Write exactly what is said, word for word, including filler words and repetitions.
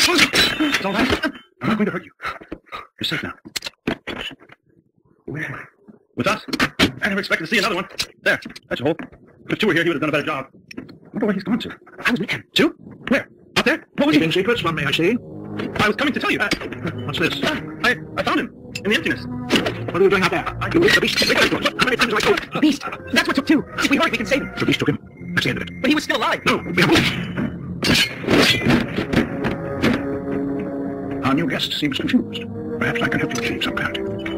It's all right. I'm not going to hurt you. You're safe now. Where am I? With us? I never expected to see another one. There. That's a hole. If two were here, he would have done a better job. I wonder where he's gone to. I was with him. Two? Where? Out there? What was he? Keeping secrets from me, I see. I was coming to tell you. Uh, what's this? Uh, I, I found him. In the emptiness. What are you doing out there? I, I, you the beast. How many times do I kill him? The beast. That's what took two. If we hurry, we can save him. The beast took him. That's the end of it. But he was still alive. No. Our new guest seems confused. Perhaps I can help you achieve some clarity.